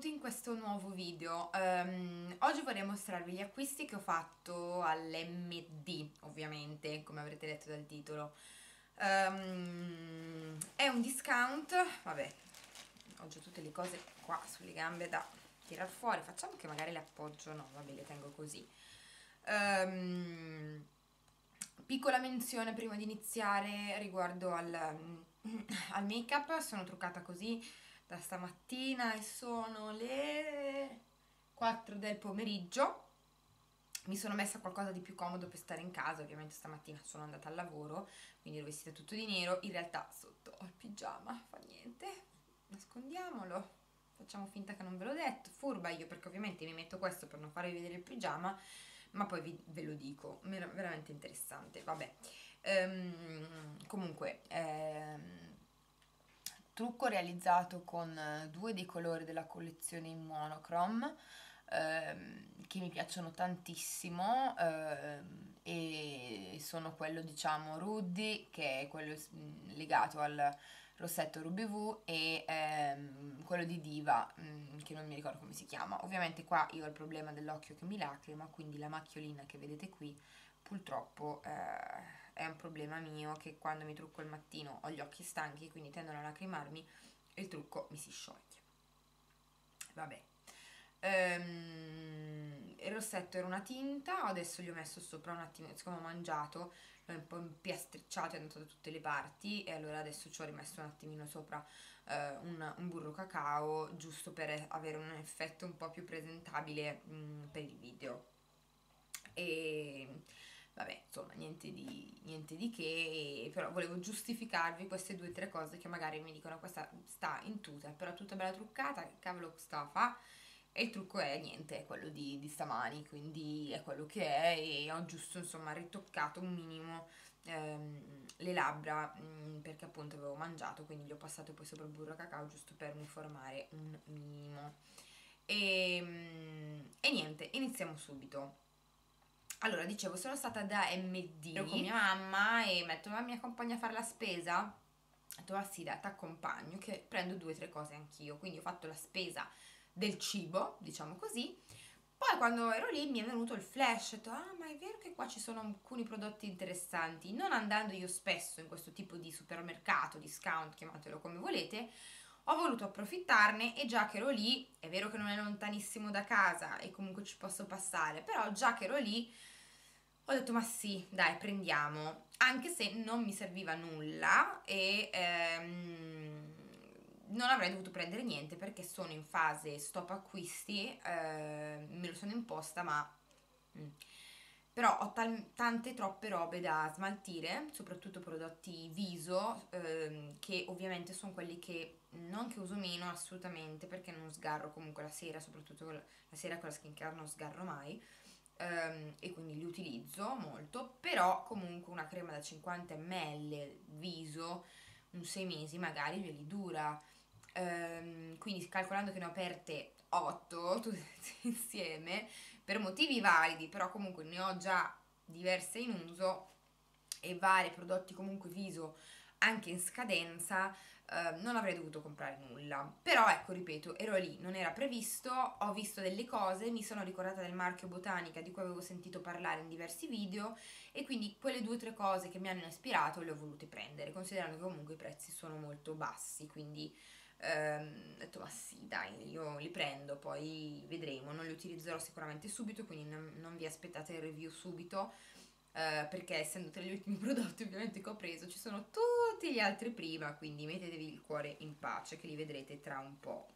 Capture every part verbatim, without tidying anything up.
benvenuti in questo nuovo video. Um, oggi vorrei mostrarvi gli acquisti che ho fatto all'M D, ovviamente, come avrete letto dal titolo. Um, è un discount, vabbè, ho già tutte le cose qua sulle gambe da tirar fuori, facciamo che magari le appoggio, no, vabbè, le tengo così. Um, piccola menzione prima di iniziare riguardo al, al make-up, sono truccata così da stamattina e sono le quattro del pomeriggio. Mi sono messa qualcosa di più comodo per stare in casa, ovviamente stamattina sono andata al lavoro, quindi l'ho vestita tutto di nero, in realtà sotto ho il pigiama, fa niente, nascondiamolo, facciamo finta che non ve l'ho detto, furba io, perché ovviamente mi metto questo per non farvi vedere il pigiama, ma poi vi, ve lo dico, veramente interessante, vabbè. Ehm, comunque, ehm, trucco realizzato con due dei colori della collezione in monochrome ehm, che mi piacciono tantissimo ehm, e sono quello, diciamo, Ruby, che è quello legato al rossetto Ruby V, e ehm, quello di Diva mh, che non mi ricordo come si chiama. Ovviamente qua io ho il problema dell'occhio che mi lacrima, quindi la macchiolina che vedete qui purtroppo eh, è un problema mio, che quando mi trucco il mattino ho gli occhi stanchi, quindi tendono a lacrimarmi e il trucco mi si scioglie. Vabbè, ehm, il rossetto era una tinta, adesso gli ho messo sopra un attimo, siccome ho mangiato l'ho un po' impiastricciato, è andato da tutte le parti, e allora adesso ci ho rimesso un attimino sopra eh, un, un burro cacao, giusto per avere un effetto un po' più presentabile mh, per il video. E vabbè, insomma, niente di, niente di che, però volevo giustificarvi queste due o tre cose che magari mi dicono: questa sta in tuta, però tutta bella truccata, che cavolo sta a fa? E il trucco è niente, è quello di, di stamani, quindi è quello che è, e ho giusto, insomma, ritoccato un minimo ehm, le labbra, mh, perché appunto avevo mangiato, quindi gli ho passato poi sopra il burro cacao, giusto per uniformare un minimo. E, mh, e niente, iniziamo subito. Allora, dicevo, sono stata da M D, ero con mia mamma e mi ha detto: ma mi accompagna a fare la spesa? Ho detto: ah sì, dai, ti accompagno, che prendo due o tre cose anch'io. Quindi ho fatto la spesa del cibo, diciamo così. Poi quando ero lì mi è venuto il flash, ho detto: ah, ma è vero che qua ci sono alcuni prodotti interessanti. Non andando io spesso in questo tipo di supermercato, discount, chiamatelo come volete, ho voluto approfittarne, e già che ero lì, è vero che non è lontanissimo da casa e comunque ci posso passare, però già che ero lì ho detto: ma sì, dai, prendiamo, anche se non mi serviva nulla e ehm, non avrei dovuto prendere niente, perché sono in fase stop acquisti, eh, me lo sono imposta, ma... Mm. Però ho tante troppe robe da smaltire, soprattutto prodotti viso, ehm, che ovviamente sono quelli che non che uso meno assolutamente, perché non sgarro comunque la sera, soprattutto la sera con la skincare non sgarro mai, ehm, e quindi li utilizzo molto. Però comunque una crema da cinquanta millilitri viso, un sei mesi magari glieli dura, ehm, quindi calcolando che ne ho aperte otto tutte insieme per motivi validi, però comunque ne ho già diverse in uso, e vari prodotti comunque viso anche in scadenza, eh, non avrei dovuto comprare nulla. Però ecco, ripeto, ero lì, non era previsto, ho visto delle cose, mi sono ricordata del marchio Botanica, di cui avevo sentito parlare in diversi video, e quindi quelle due o tre cose che mi hanno ispirato le ho volute prendere, considerando che comunque i prezzi sono molto bassi, quindi Ehm, ho detto: ma sì, dai, io li prendo, poi vedremo. Non li utilizzerò sicuramente subito, quindi non, non vi aspettate il review subito, eh, perché essendo tra gli ultimi prodotti ovviamente che ho preso ci sono tutti gli altri prima, quindi mettetevi il cuore in pace che li vedrete tra un po',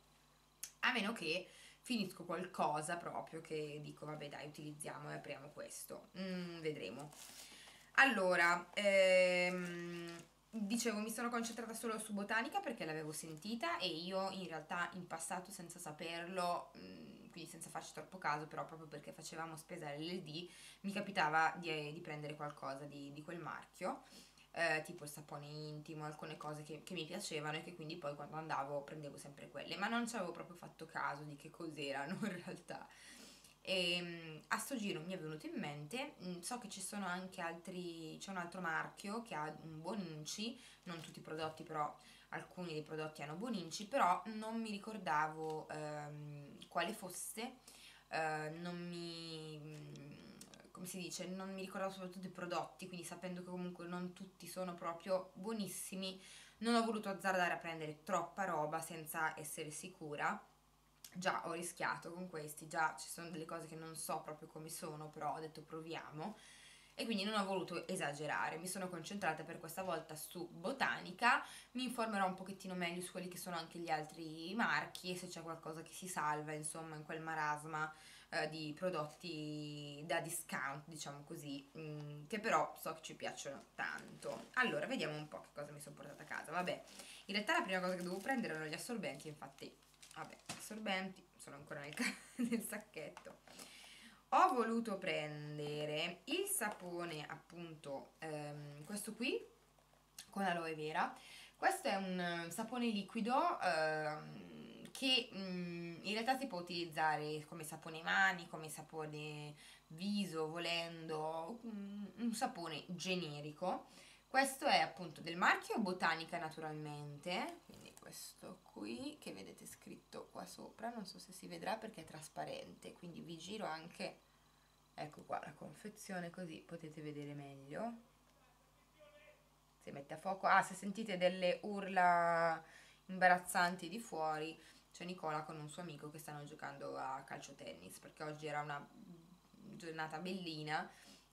a meno che finisco qualcosa proprio che dico: vabbè, dai, utilizziamo e apriamo questo. Mm, vedremo. Allora, ehm dicevo, mi sono concentrata solo su Botanica perché l'avevo sentita, e io in realtà in passato, senza saperlo, quindi senza farci troppo caso, però proprio perché facevamo spesa all'L D, mi capitava di, di prendere qualcosa di, di quel marchio, eh, tipo il sapone intimo, alcune cose che, che mi piacevano e che quindi poi quando andavo prendevo sempre quelle, ma non ci avevo proprio fatto caso di che cos'erano in realtà. E a sto giro mi è venuto in mente, so che ci sono anche altri, c'è un altro marchio che ha un buon inci, non tutti i prodotti però alcuni dei prodotti hanno Bonnici, però non mi ricordavo ehm, quale fosse, eh, non mi... come si dice, non mi ricordavo soprattutto i prodotti, quindi sapendo che comunque non tutti sono proprio buonissimi, non ho voluto azzardare a prendere troppa roba senza essere sicura. Già ho rischiato con questi, già ci sono delle cose che non so proprio come sono, però ho detto proviamo, e quindi non ho voluto esagerare, mi sono concentrata per questa volta su Botanica. Mi informerò un pochettino meglio su quelli che sono anche gli altri marchi e se c'è qualcosa che si salva, insomma, in quel marasma eh, di prodotti da discount, diciamo così, mh, che però so che ci piacciono tanto. Allora, vediamo un po' che cosa mi sono portata a casa. Vabbè, in realtà la prima cosa che dovevo prendere erano gli assorbenti, infatti, vabbè, assorbenti sono ancora nel, nel sacchetto. Ho voluto prendere il sapone, appunto, ehm, questo qui, con aloe vera. Questo è un sapone liquido ehm, che mh, in realtà si può utilizzare come sapone mani, come sapone viso, volendo, mh, un sapone generico. Questo è appunto del marchio Botanica, naturalmente, quindi questo qui che vedete scritto qua sopra, non so se si vedrà perché è trasparente, quindi vi giro anche, ecco qua la confezione così potete vedere meglio. Si mette a fuoco, ah, se sentite delle urla imbarazzanti di fuori, c'è Nicola con un suo amico che stanno giocando a calcio tennis, perché oggi era una giornata bellina,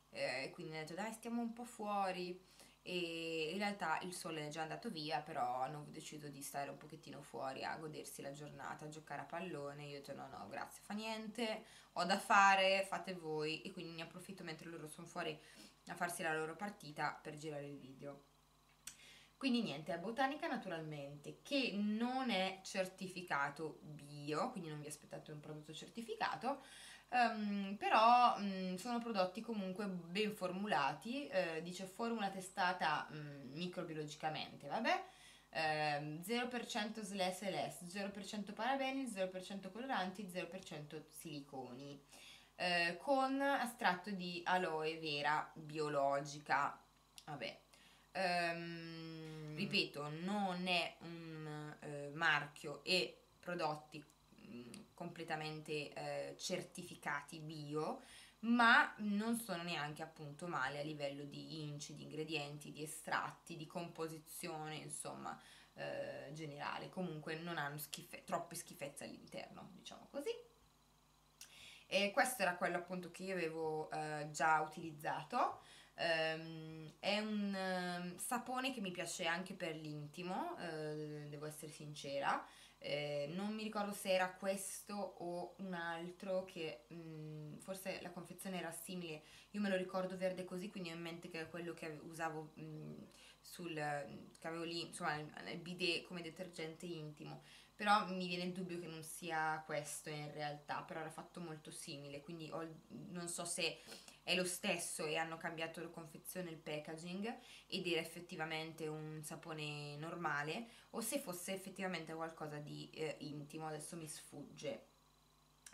eh, quindi ho detto dai stiamo un po' fuori. E in realtà il sole è già andato via, però hanno deciso di stare un pochettino fuori a godersi la giornata, a giocare a pallone. Io ho detto no no grazie, fa niente, ho da fare, fate voi, e quindi ne approfitto mentre loro sono fuori a farsi la loro partita per girare il video. Quindi niente, è Botanica naturalmente, che non è certificato bio, quindi non vi aspettate un prodotto certificato. Um, però um, sono prodotti comunque ben formulati, eh, dice formula testata um, microbiologicamente, vabbè, eh, zero per cento S L S L S, zero per cento parabeni, zero per cento coloranti, zero per cento siliconi, eh, con astratto di aloe vera biologica, vabbè. Um, ripeto, non è un uh, marchio e prodotti completamente eh, certificati bio, ma non sono neanche appunto male a livello di inci, di ingredienti, di estratti, di composizione, insomma, eh, generale. Comunque non hanno schife- troppe schifezze all'interno, diciamo così. E questo era quello appunto che io avevo eh, già utilizzato. Um, è un uh, sapone che mi piace anche per l'intimo, uh, devo essere sincera. Eh, non mi ricordo se era questo o un altro che mh, forse la confezione era simile, io me lo ricordo verde così, quindi ho in mente che è quello che usavo mh, sul, che avevo lì, insomma nel bidet come detergente intimo, però mi viene il dubbio che non sia questo in realtà, però era fatto molto simile, quindi ho, non so se è lo stesso e hanno cambiato la confezione, il packaging, ed era effettivamente un sapone normale o se fosse effettivamente qualcosa di Di, eh, intimo, adesso mi sfugge,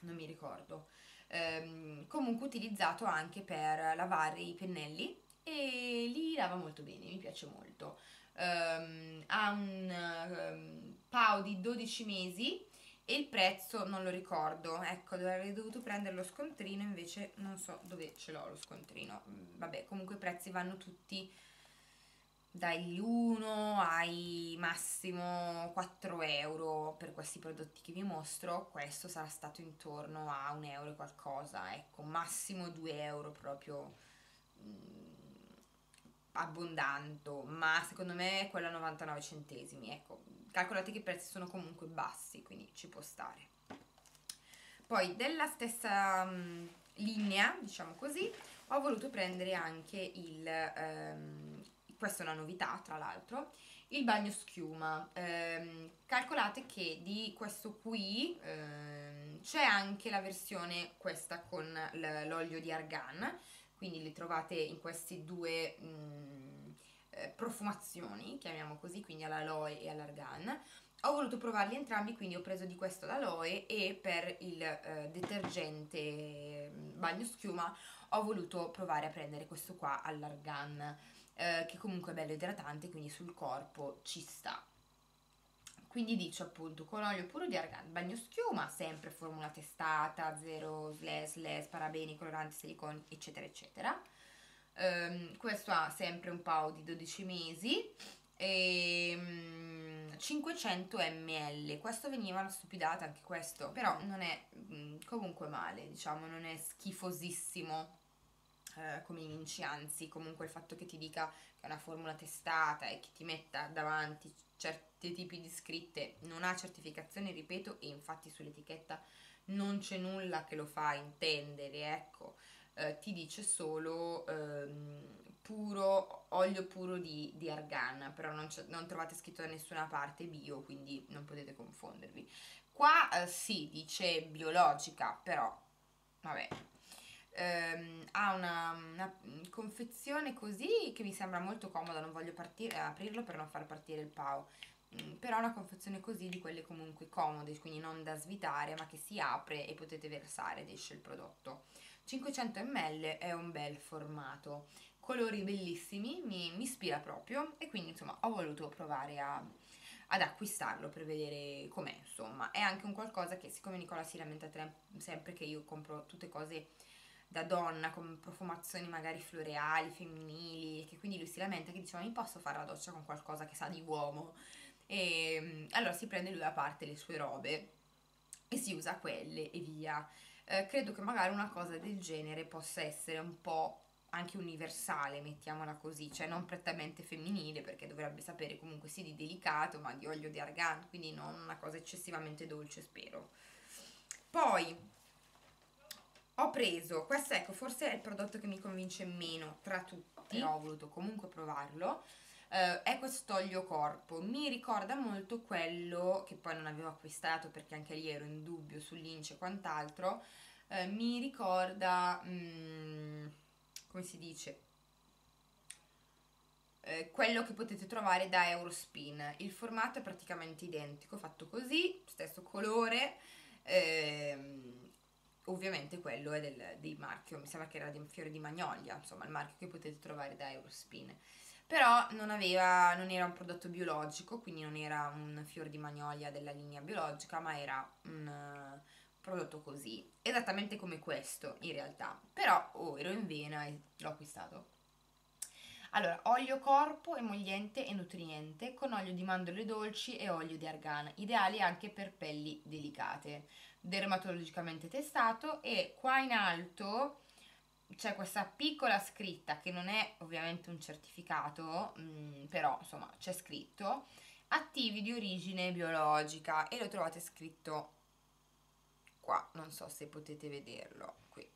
non mi ricordo. Ehm, comunque utilizzato anche per lavare i pennelli e li lava molto bene, mi piace molto. Ehm, ha un um, pao di dodici mesi e il prezzo non lo ricordo, ecco, avrei dovuto prendere lo scontrino, invece non so dove ce l'ho lo scontrino. Vabbè, comunque i prezzi vanno tutti dagli uno ai massimo quattro euro per questi prodotti che vi mostro. Questo sarà stato intorno a un euro e qualcosa, ecco, massimo due euro proprio mh, abbondanto, ma secondo me è quello a novantanove centesimi, ecco, calcolate che i prezzi sono comunque bassi, quindi ci può stare. Poi della stessa mh, linea, diciamo così, ho voluto prendere anche il... Ehm, questa è una novità tra l'altro, il bagno schiuma. Ehm, calcolate che di questo qui ehm, c'è anche la versione questa con l'olio di argan, quindi li trovate in queste due mh, eh, profumazioni, chiamiamo così, quindi all'aloe e all'argan. Ho voluto provarli entrambi, quindi ho preso di questo l'aloe e per il eh, detergente bagno schiuma ho voluto provare a prendere questo qua all'argan, eh, che comunque è bello idratante, quindi sul corpo ci sta. Quindi dice appunto con olio puro di argan, bagno schiuma, sempre formula testata, zero slash, slash, parabeni, coloranti, siliconi, eccetera eccetera. Um, questo ha sempre un pao di dodici mesi e um, cinquecento millilitri. Questo veniva una stupidata anche questo, però non è um, comunque male, diciamo, non è schifosissimo uh, come inci, anzi comunque il fatto che ti dica che è una formula testata e che ti metta davanti certi tipi di scritte, non ha certificazione, ripeto, e infatti sull'etichetta non c'è nulla che lo fa intendere, ecco. Eh, ti dice solo ehm, puro, olio puro di, di argan, però non, non trovate scritto da nessuna parte bio, quindi non potete confondervi. Qua eh, sì, dice biologica, però vabbè, eh, ha una, una confezione così che mi sembra molto comoda, non voglio partire, aprirlo per non far partire il pao, però una confezione così di quelle comunque comode, quindi non da svitare, ma che si apre e potete versare ed esce il prodotto. Cinquecento millilitri è un bel formato, colori bellissimi, mi, mi ispira proprio, e quindi insomma ho voluto provare a, ad acquistarlo per vedere com'è. Insomma è anche un qualcosa che, siccome Nicola si lamenta sempre che io compro tutte cose da donna con profumazioni magari floreali, femminili, che quindi lui si lamenta, che diceva mi posso fare la doccia con qualcosa che sa di uomo, e allora si prende lui a parte le sue robe e si usa quelle e via. Eh, credo che magari una cosa del genere possa essere un po' anche universale, mettiamola così, cioè non prettamente femminile, perché dovrebbe sapere comunque sì di delicato, ma di olio di argan, quindi non una cosa eccessivamente dolce, spero. Poi ho preso questo, ecco, forse è il prodotto che mi convince meno tra tutti, ho voluto comunque provarlo. Uh, è questo olio corpo, mi ricorda molto quello che poi non avevo acquistato perché anche lì ero in dubbio sull'ince e quant'altro. Uh, mi ricorda, um, come si dice, uh, quello che potete trovare da Eurospin. Il formato è praticamente identico, fatto così, stesso colore, ehm, ovviamente quello è del, del marchio, mi sembra che era di Fiore di Magnolia, insomma il marchio che potete trovare da Eurospin. Però non, aveva, non era un prodotto biologico, quindi non era un fior di magnolia della linea biologica, ma era un uh, prodotto così, esattamente come questo in realtà, però oh, ero in vena e l'ho acquistato. Allora, olio corpo, emolliente e nutriente, con olio di mandorle dolci e olio di argan, ideali anche per pelli delicate, dermatologicamente testato. E qua in alto c'è questa piccola scritta che non è ovviamente un certificato, mh, però insomma c'è scritto attivi di origine biologica e lo trovate scritto qua, non so se potete vederlo qui,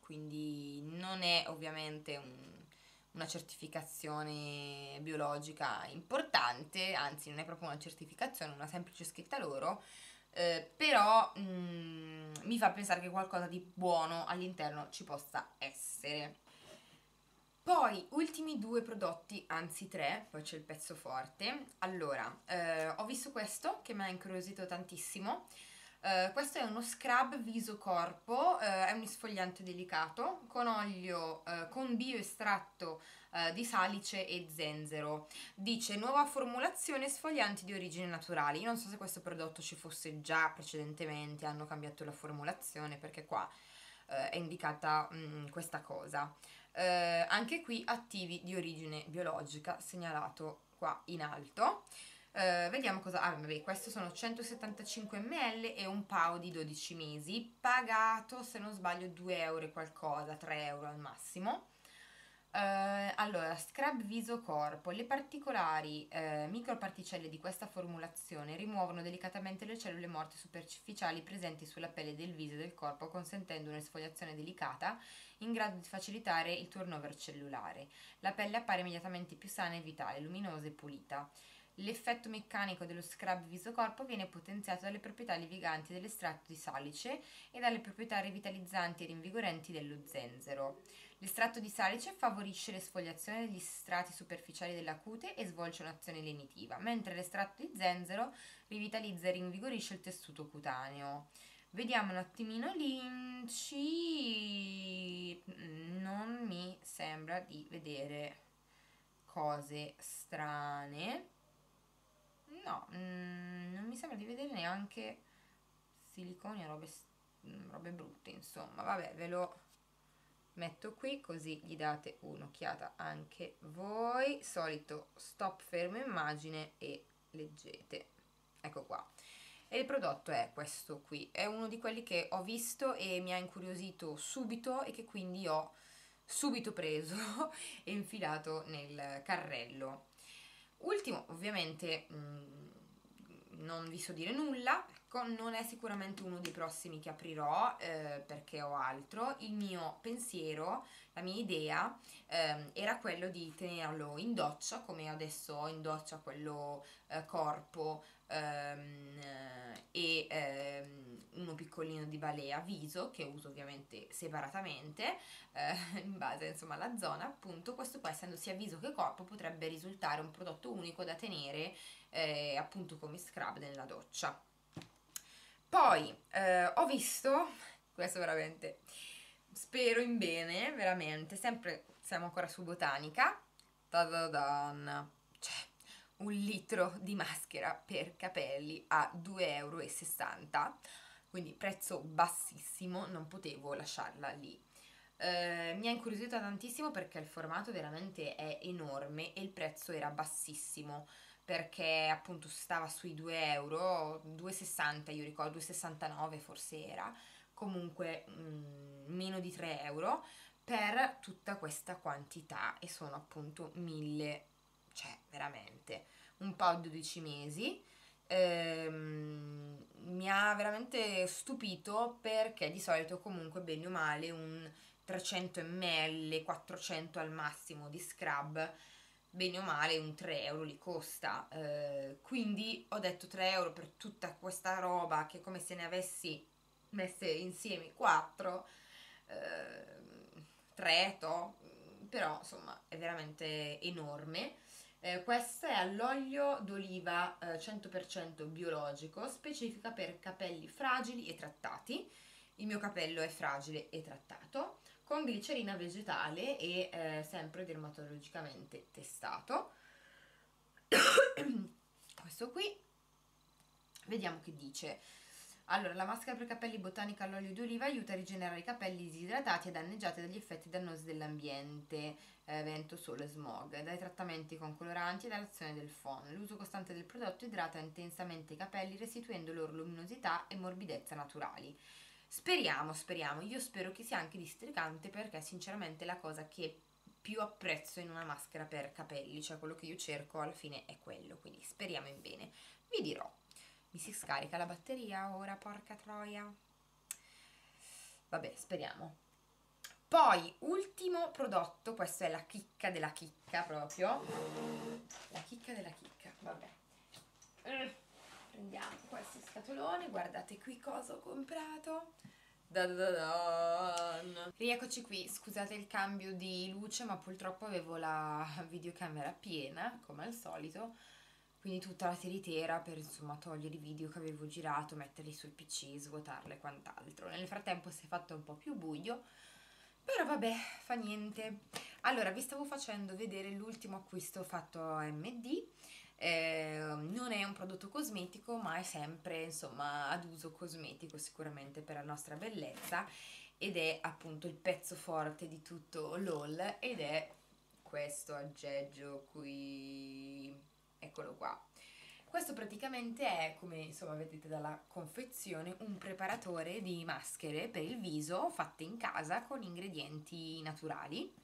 quindi non è ovviamente un, una certificazione biologica importante, anzi non è proprio una certificazione, una semplice scritta loro. Eh, però mm, mi fa pensare che qualcosa di buono all'interno ci possa essere. Poi ultimi due prodotti, anzi tre, poi c'è il pezzo forte. Allora, eh, ho visto questo che mi ha incuriosito tantissimo. eh, questo è uno scrub viso corpo, eh, è un esfoliante delicato con olio, eh, con bioestratto eh, di salice e zenzero. Dice nuova formulazione, esfolianti di origine naturale. Io non so se questo prodotto ci fosse già precedentemente, hanno cambiato la formulazione, perché qua eh, è indicata mh, questa cosa. eh, anche qui attivi di origine biologica, segnalato qua in alto. Uh, vediamo cosa... Ah, vabbè, questo sono centosettantacinque millilitri e un pao di dodici mesi, pagato se non sbaglio due euro e qualcosa, tre euro al massimo. Uh, allora, scrub viso corpo, le particolari uh, microparticelle di questa formulazione rimuovono delicatamente le cellule morte superficiali presenti sulla pelle del viso e del corpo, consentendo un'esfoliazione delicata in grado di facilitare il turnover cellulare. La pelle appare immediatamente più sana e vitale, luminosa e pulita. L'effetto meccanico dello scrub viso-corpo viene potenziato dalle proprietà leviganti dell'estratto di salice e dalle proprietà revitalizzanti e rinvigorenti dello zenzero. L'estratto di salice favorisce l'esfoliazione degli strati superficiali della cute e svolge un'azione lenitiva, mentre l'estratto di zenzero rivitalizza e rinvigorisce il tessuto cutaneo. Vediamo un attimino l'inci, non mi sembra di vedere cose strane. No, mm, non mi sembra di vedere neanche siliconi e robe, robe brutte, insomma. Vabbè, ve lo metto qui così gli date un'occhiata anche voi. Solito stop fermo immagine e leggete. Ecco qua. E il prodotto è questo qui, è uno di quelli che ho visto e mi ha incuriosito subito e che quindi ho subito preso e infilato nel carrello. Ultimo, ovviamente mh, non vi so dire nulla, ecco, non è sicuramente uno dei prossimi che aprirò eh, perché ho altro. Il mio pensiero, la mia idea eh, era quello di tenerlo in doccia, come adesso ho in doccia quello eh, corpo ehm, e ehm, uno piccolino di Balea viso, che uso ovviamente separatamente eh, in base insomma alla zona. Appunto, questo qua, essendo sia viso che corpo, potrebbe risultare un prodotto unico da tenere eh, appunto come scrub nella doccia. Poi eh, ho visto, questo veramente spero in bene, veramente, sempre, siamo ancora su Botanica, ta-da-dan, cioè un litro di maschera per capelli a due e sessanta euro, quindi prezzo bassissimo, non potevo lasciarla lì. Eh, mi ha incuriosito tantissimo perché il formato veramente è enorme e il prezzo era bassissimo, perché appunto stava sui due euro, due e sessanta, io ricordo due e sessantanove forse era, comunque mh, meno di tre euro per tutta questa quantità, e sono appunto mille, cioè veramente un paio di dodici mesi. Ehm, mi ha veramente stupito perché di solito comunque bene o male un trecento millilitri, quattrocento al massimo di scrub, bene o male un tre euro li costa, eh, quindi ho detto tre euro per tutta questa roba, che come se ne avessi messe insieme quattro, eh, tre to, però insomma è veramente enorme. Eh, questo è all'olio d'oliva eh, cento per cento biologico, specifica per capelli fragili e trattati. Il mio capello è fragile e trattato, con glicerina vegetale e eh, sempre dermatologicamente testato. Questo qui, vediamo che dice. Allora, la maschera per capelli Botanica all'olio d'oliva aiuta a rigenerare i capelli disidratati e danneggiati dagli effetti dannosi dell'ambiente, eh, vento, sole, smog, dai trattamenti con coloranti e dall'azione del phon. L'uso costante del prodotto idrata intensamente i capelli, restituendo loro luminosità e morbidezza naturali. Speriamo, speriamo, io spero che sia anche districante, perché sinceramente è la cosa che più apprezzo in una maschera per capelli, cioè quello che io cerco alla fine è quello, quindi speriamo in bene. Vi dirò, mi si scarica la batteria ora, porca troia, vabbè, speriamo. Poi ultimo prodotto, questa è la chicca della chicca proprio, la chicca della chicca, vabbè. Prendiamo questo scatolone, guardate qui cosa ho comprato. Da da da. Rieccoci qui, scusate il cambio di luce, ma purtroppo avevo la videocamera piena, come al solito, quindi tutta la tiritera per insomma togliere i video che avevo girato, metterli sul P C, svuotarle e quant'altro. Nel frattempo si è fatto un po' più buio, però vabbè, fa niente. Allora, vi stavo facendo vedere l'ultimo acquisto fatto a M D. Eh, non è un prodotto cosmetico, ma è sempre insomma ad uso cosmetico sicuramente per la nostra bellezza, ed è appunto il pezzo forte di tutto l'haul, ed è questo aggeggio qui, eccolo qua. Questo praticamente è, come insomma vedete dalla confezione, un preparatore di maschere per il viso fatte in casa con ingredienti naturali.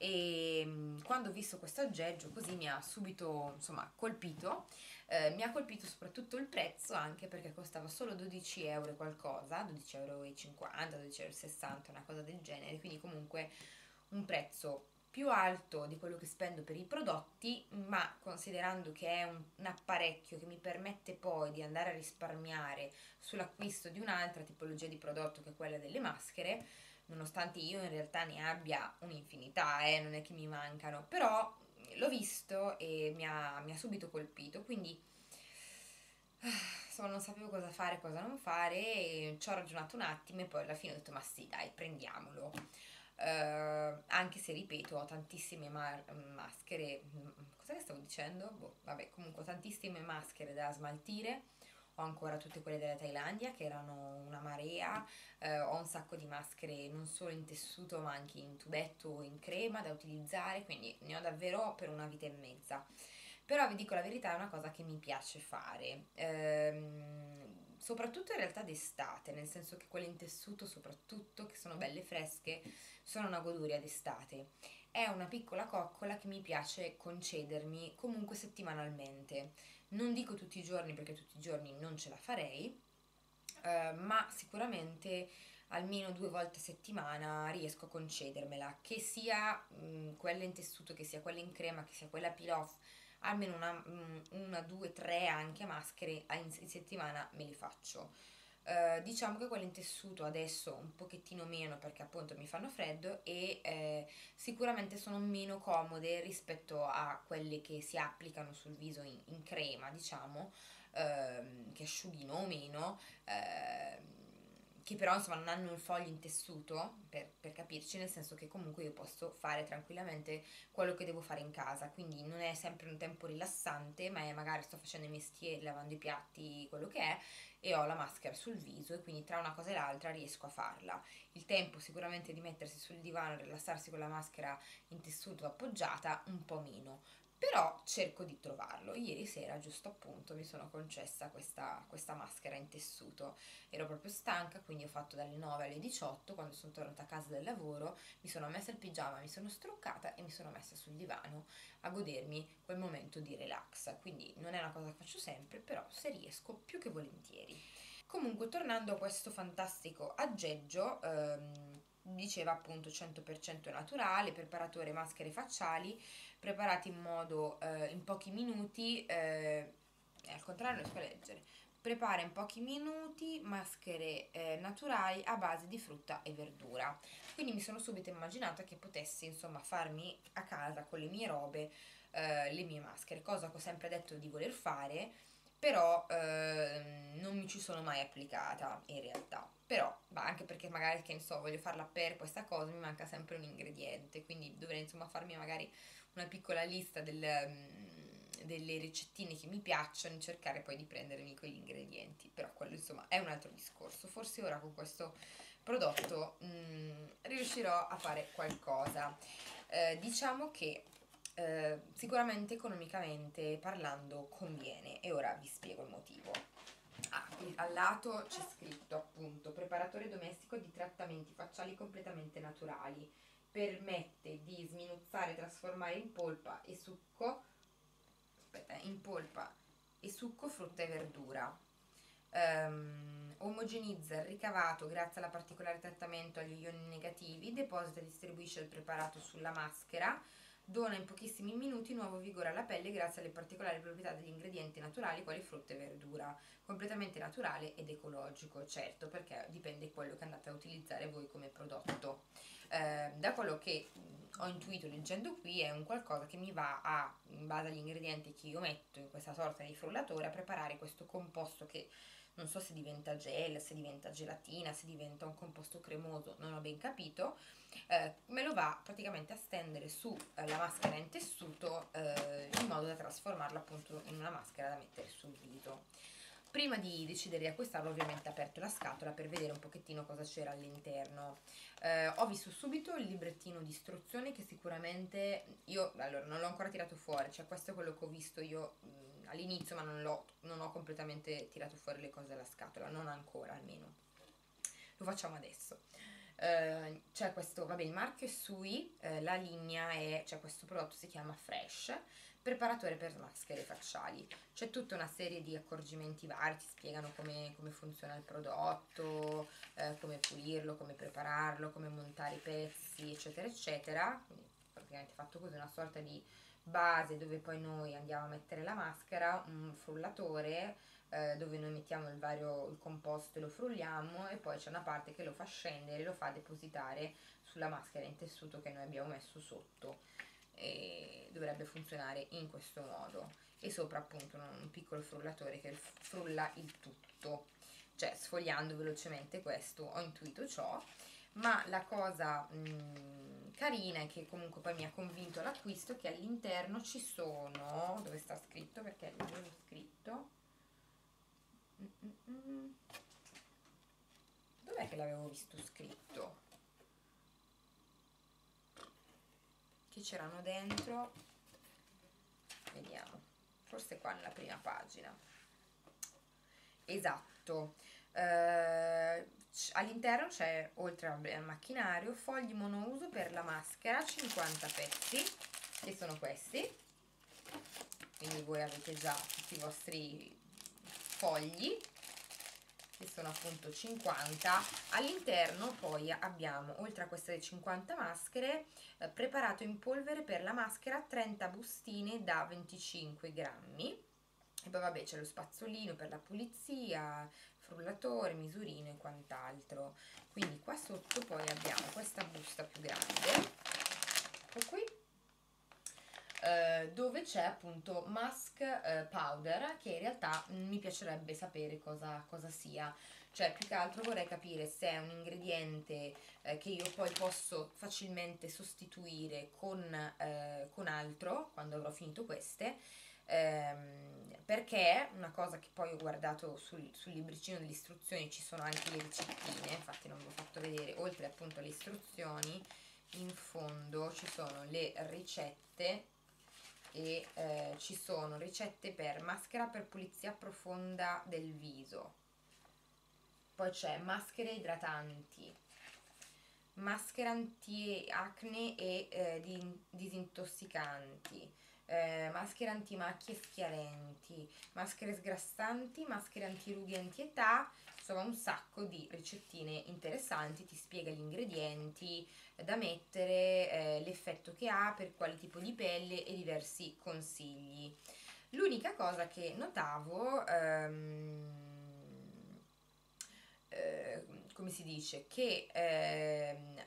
E quando ho visto questo aggeggio così mi ha subito insomma colpito, eh, mi ha colpito soprattutto il prezzo, anche perché costava solo dodici euro qualcosa, dodici e cinquanta euro, dodici e sessanta euro, una cosa del genere, quindi comunque un prezzo più alto di quello che spendo per i prodotti, ma considerando che è un, un apparecchio che mi permette poi di andare a risparmiare sull'acquisto di un'altra tipologia di prodotto, che è quella delle maschere, nonostante io in realtà ne abbia un'infinità, eh, non è che mi mancano, però l'ho visto e mi ha, mi ha subito colpito, quindi insomma non sapevo cosa fare e cosa non fare, e ci ho ragionato un attimo e poi alla fine ho detto ma sì dai, prendiamolo. Uh, anche se, ripeto, ho tantissime maschere, cosa che stavo dicendo? Boh, vabbè, comunque ho tantissime maschere da smaltire, ho ancora tutte quelle della Thailandia che erano una marea, uh, ho un sacco di maschere non solo in tessuto ma anche in tubetto o in crema da utilizzare, quindi ne ho davvero per una vita e mezza. Però vi dico la verità, è una cosa che mi piace fare, ehm, soprattutto in realtà d'estate, nel senso che quelle in tessuto soprattutto, che sono belle fresche, sono una goduria d'estate. È una piccola coccola che mi piace concedermi comunque settimanalmente, non dico tutti i giorni perché tutti i giorni non ce la farei, eh, ma sicuramente almeno due volte a settimana riesco a concedermela, che sia mh, quella in tessuto, che sia quella in crema, che sia quella peel off, almeno una, una, due, tre anche maschere in settimana me le faccio. Eh, diciamo che quelle in tessuto adesso un pochettino meno perché appunto mi fanno freddo e eh, sicuramente sono meno comode rispetto a quelle che si applicano sul viso in, in crema, diciamo, ehm, che asciughino o meno, ehm, che però insomma non hanno il foglio in tessuto, per, per capirci, nel senso che comunque io posso fare tranquillamente quello che devo fare in casa, quindi non è sempre un tempo rilassante, ma è magari sto facendo i mestieri, lavando i piatti, quello che è, e ho la maschera sul viso e quindi tra una cosa e l'altra riesco a farla. Il tempo sicuramente di mettersi sul divano e rilassarsi con la maschera in tessuto appoggiata un po' meno, però cerco di trovarlo. Ieri sera giusto appunto mi sono concessa questa, questa maschera in tessuto, ero proprio stanca, quindi ho fatto dalle nove alle diciotto, quando sono tornata a casa dal lavoro mi sono messa il pigiama, mi sono struccata e mi sono messa sul divano a godermi quel momento di relax, quindi non è una cosa che faccio sempre, però se riesco più che volentieri. Comunque, tornando a questo fantastico aggeggio, ehm, diceva appunto cento per cento naturale, preparatore maschere facciali preparati in modo eh, in pochi minuti, eh, al contrario riesco a leggere, prepara in pochi minuti maschere eh, naturali a base di frutta e verdura. Quindi mi sono subito immaginata che potessi insomma farmi a casa con le mie robe eh, le mie maschere, cosa che ho sempre detto di voler fare, però eh, non mi ci sono mai applicata in realtà. Però, ma anche perché magari, che ne so, voglio farla per questa cosa, mi manca sempre un ingrediente, quindi dovrei insomma farmi magari una piccola lista del, delle ricettine che mi piacciono e cercare poi di prendermi quegli ingredienti, però quello insomma è un altro discorso. Forse ora con questo prodotto mh, riuscirò a fare qualcosa. Eh, diciamo che Uh, sicuramente economicamente parlando conviene, e ora vi spiego il motivo. Ah, qui al lato c'è scritto appunto preparatore domestico di trattamenti facciali completamente naturali, permette di sminuzzare e trasformare in polpa e succo aspetta, in polpa e succo frutta e verdura, um, omogenizza il ricavato grazie alla particolare trattamento agli ioni negativi, deposita e distribuisce il preparato sulla maschera, dona in pochissimi minuti nuovo vigore alla pelle grazie alle particolari proprietà degli ingredienti naturali quali frutta e verdura, completamente naturale ed ecologico, certo, perché dipende da quello che andate a utilizzare voi come prodotto. Eh, da quello che ho intuito leggendo qui, è un qualcosa che mi va a, in base agli ingredienti che io metto in questa sorta di frullatore, a preparare questo composto che non so se diventa gel, se diventa gelatina, se diventa un composto cremoso, non ho ben capito, eh, me lo va praticamente a stendere sulla maschera in tessuto eh, in modo da trasformarla appunto in una maschera da mettere sul viso. Prima di decidere di acquistarlo ovviamente ho aperto la scatola per vedere un pochettino cosa c'era all'interno. Eh, ho visto subito il librettino di istruzioni che sicuramente io, allora, non l'ho ancora tirato fuori, cioè questo è quello che ho visto io mh, all'inizio, ma non, l'ho, non ho completamente tirato fuori le cose dalla scatola, non ancora almeno, lo facciamo adesso. Eh, c'è questo, vabbè, il marchio è Sui, eh, la linea è, cioè questo prodotto si chiama Fresh, preparatore per maschere facciali. C'è tutta una serie di accorgimenti vari, ti spiegano come, come funziona il prodotto, eh, come pulirlo, come prepararlo, come montare i pezzi, eccetera eccetera. Quindi praticamente fatto così, una sorta di base dove poi noi andiamo a mettere la maschera, un frullatore eh, dove noi mettiamo il vario il composto e lo frulliamo, e poi c'è una parte che lo fa scendere, lo fa depositare sulla maschera in tessuto che noi abbiamo messo sotto, e dovrebbe funzionare in questo modo, e sopra appunto un piccolo frullatore che frulla il tutto. Cioè, sfogliando velocemente questo ho intuito ciò, ma la cosa mh, carina è che comunque poi mi ha convinto l'acquisto, che all'interno ci sono, dove sta scritto, perché non è scritto, dov'è che l'avevo visto scritto, che c'erano dentro, vediamo, forse qua nella prima pagina, esatto, eh, all'interno c'è, oltre al macchinario, fogli monouso per la maschera, cinquanta pezzi, che sono questi, quindi voi avete già tutti i vostri fogli, che sono appunto cinquanta. All'interno poi abbiamo, oltre a queste cinquanta maschere, eh, preparato in polvere per la maschera, trenta bustine da venticinque grammi, e poi vabbè c'è lo spazzolino per la pulizia, frullatore, misurino e quant'altro. Quindi qua sotto poi abbiamo questa busta più grande, ecco qui, dove c'è appunto mask powder, che in realtà mi piacerebbe sapere cosa, cosa sia, cioè più che altro vorrei capire se è un ingrediente che io poi posso facilmente sostituire con, eh, con altro quando avrò finito queste, ehm, perché una cosa che poi ho guardato sul, sul libricino delle istruzioni, ci sono anche le ricettine, infatti non vi ho fatto vedere, oltre appunto alle istruzioni in fondo ci sono le ricette, e eh, ci sono ricette per maschera per pulizia profonda del viso, poi c'è maschere idratanti, maschere anti-acne e eh, di, disintossicanti, eh, maschere antimacchie schiarenti, maschere sgrassanti, maschere antirughe e antietà, insomma un sacco di ricettine interessanti, ti spiega gli ingredienti da mettere, eh, l'effetto che ha, per quale tipo di pelle, e diversi consigli. L'unica cosa che notavo, ehm, eh, come si dice, che ehm,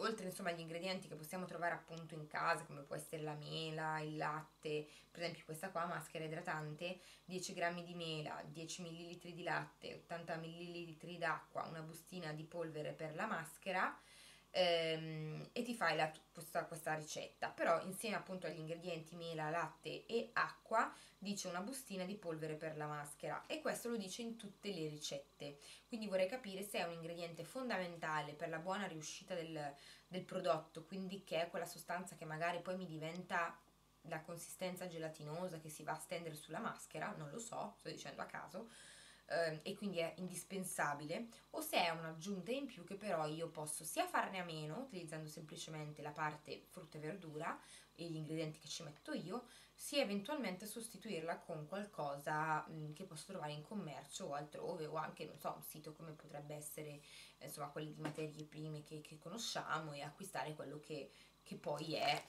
oltre insomma agli ingredienti che possiamo trovare appunto in casa, come può essere la mela, il latte, per esempio questa qua, maschera idratante, dieci grammi di mela, dieci millilitri di latte, ottanta millilitri d'acqua, una bustina di polvere per la maschera, ehm, e ti fai la, questa, questa ricetta, però insieme appunto agli ingredienti mela, latte e acqua dice una bustina di polvere per la maschera, e questo lo dice in tutte le ricette, quindi vorrei capire se è un ingrediente fondamentale per la buona riuscita del, del prodotto, quindi che è quella sostanza che magari poi mi diventa la consistenza gelatinosa che si va a stendere sulla maschera, non lo so, sto dicendo a caso, e quindi è indispensabile, o se è un'aggiunta in più che però io posso sia farne a meno utilizzando semplicemente la parte frutta e verdura e gli ingredienti che ci metto io, sia eventualmente sostituirla con qualcosa mh, che posso trovare in commercio o altrove, o anche non so, un sito come potrebbe essere insomma quelli di materie prime che, che conosciamo, e acquistare quello che, che poi è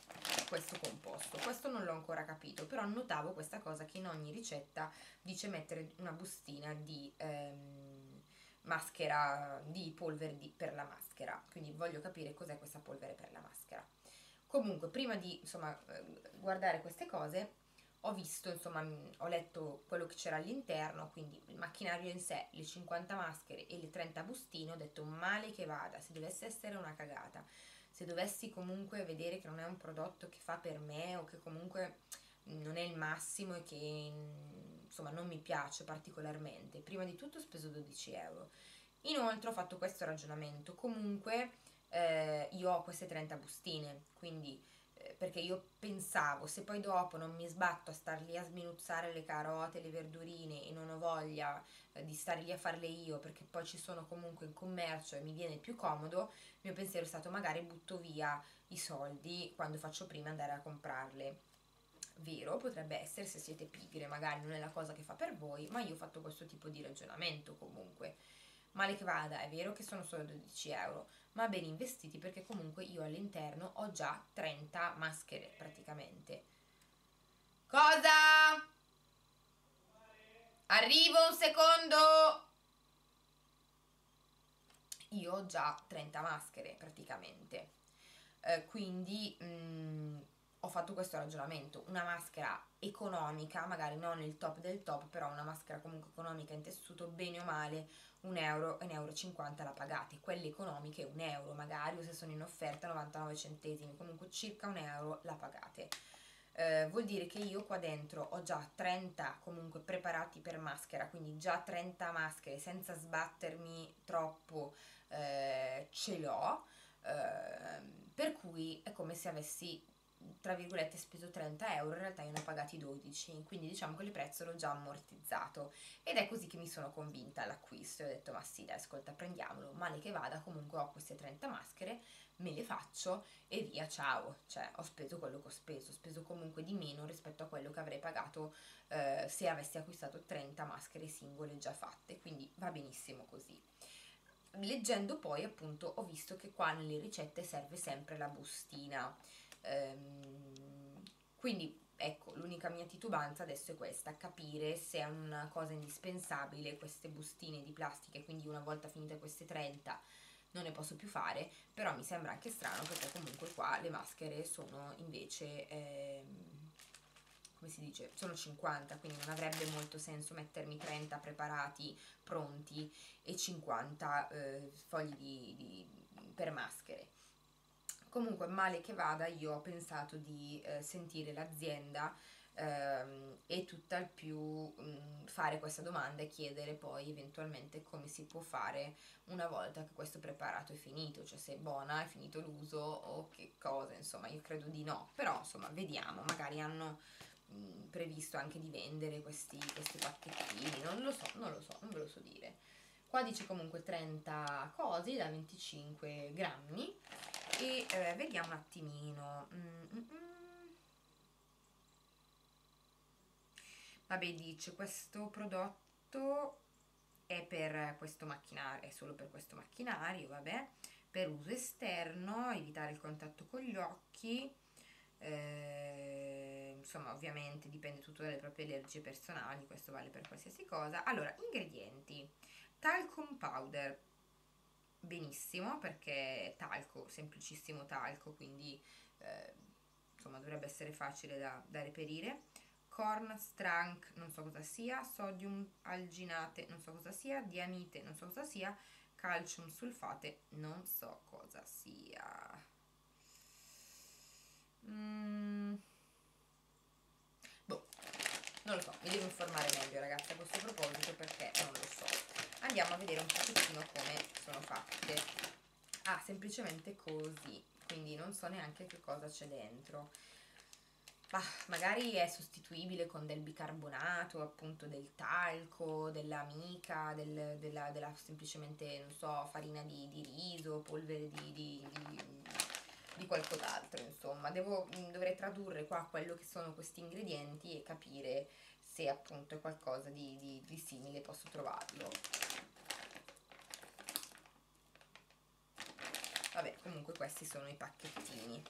questo composto. Questo non l'ho ancora capito, però notavo questa cosa, che in ogni ricetta dice mettere una bustina di ehm, maschera, di polvere di, per la maschera, quindi voglio capire cos'è questa polvere per la maschera. Comunque prima di insomma guardare queste cose ho visto, insomma ho letto quello che c'era all'interno, quindi il macchinario in sé, le cinquanta maschere e le trenta bustine, ho detto male che vada, se dovesse essere una cagata, se dovessi comunque vedere che non è un prodotto che fa per me, o che comunque non è il massimo e che insomma non mi piace particolarmente, prima di tutto ho speso dodici euro, inoltre ho fatto questo ragionamento, comunque eh, io ho queste trenta bustine, quindi eh, perché io pensavo, se poi dopo non mi sbatto a star lì a sminuzzare le carote, le verdurine, e non ho voglia eh, di stare lì a farle io, perché poi ci sono comunque in commercio e mi viene più comodo, il mio pensiero è stato magari butto via i soldi quando faccio prima andare a comprarle. Vero, potrebbe essere, se siete pigre magari non è la cosa che fa per voi, ma io ho fatto questo tipo di ragionamento. Comunque male che vada, è vero che sono solo dodici euro, ma ben investiti, perché comunque io all'interno ho già trenta maschere praticamente. Cosa? Arrivo un secondo! Io ho già trenta maschere praticamente, eh, quindi mh, ho ho fatto questo ragionamento, una maschera economica, magari non il top del top, però una maschera comunque economica in tessuto, bene o male un euro, un euro e cinquanta la pagate, quelle economiche un euro magari, o se sono in offerta novantanove centesimi, comunque circa un euro la pagate. Eh, vuol dire che io qua dentro ho già trenta comunque preparati per maschera, quindi già trenta maschere senza sbattermi troppo eh, ce l'ho, eh, per cui è come se avessi tra virgolette speso trenta euro, in realtà io ne ho pagati dodici, quindi diciamo che il prezzo l'ho già ammortizzato, ed è così che mi sono convinta all'acquisto e ho detto ma sì dai ascolta prendiamolo, male che vada comunque ho queste trenta maschere, me le faccio e via ciao, cioè ho speso quello che ho speso, ho speso comunque di meno rispetto a quello che avrei pagato eh, se avessi acquistato trenta maschere singole già fatte, quindi va benissimo così. Leggendo poi appunto ho visto che qua nelle ricette serve sempre la bustina, quindi ecco l'unica mia titubanza adesso è questa, capire se è una cosa indispensabile queste bustine di plastica, quindi una volta finite queste trenta non ne posso più fare, però mi sembra anche strano perché comunque qua le maschere sono invece ehm, come si dice, sono cinquanta, quindi non avrebbe molto senso mettermi trenta preparati pronti e cinquanta eh, fogli di, di, per maschere. Comunque male che vada io ho pensato di eh, sentire l'azienda ehm, e tutt'al più mh, fare questa domanda e chiedere poi eventualmente come si può fare una volta che questo preparato è finito, cioè se è buona, è finito l'uso o che cosa, insomma io credo di no, però insomma vediamo, magari hanno mh, previsto anche di vendere questi, questi pacchettini, non lo so, non lo so, non ve lo so dire. Qua dice comunque trenta cosi da venticinque grammi e eh, vediamo un attimino. Mm, mm, mm. Vabbè, dice questo prodotto è per questo macchinario, è solo per questo macchinario, vabbè, per uso esterno, evitare il contatto con gli occhi. Eh, insomma ovviamente dipende tutto dalle proprie allergie personali, questo vale per qualsiasi cosa. Allora, ingredienti: talcum powder, benissimo perché talco, semplicissimo talco, quindi eh, insomma dovrebbe essere facile da, da reperire. Cornstrank, non so cosa sia, sodium alginate, non so cosa sia, diamite, non so cosa sia, calcium sulfate, non so cosa sia. Mm. Boh, non lo so, mi devo informare meglio ragazzi a questo proposito perché non lo so. Andiamo a vedere un pochettino come sono fatte. Ah, semplicemente così, quindi non so neanche che cosa c'è dentro. Ah, magari è sostituibile con del bicarbonato, appunto del talco, dell'amica, del, della, della semplicemente, non so, farina di, di riso, polvere di, di, di, di qualcos'altro, insomma. Devo, dovrei tradurre qua quello che sono questi ingredienti e capire se appunto è qualcosa di, di, di simile, posso trovarlo. Vabbè, comunque questi sono i pacchettini.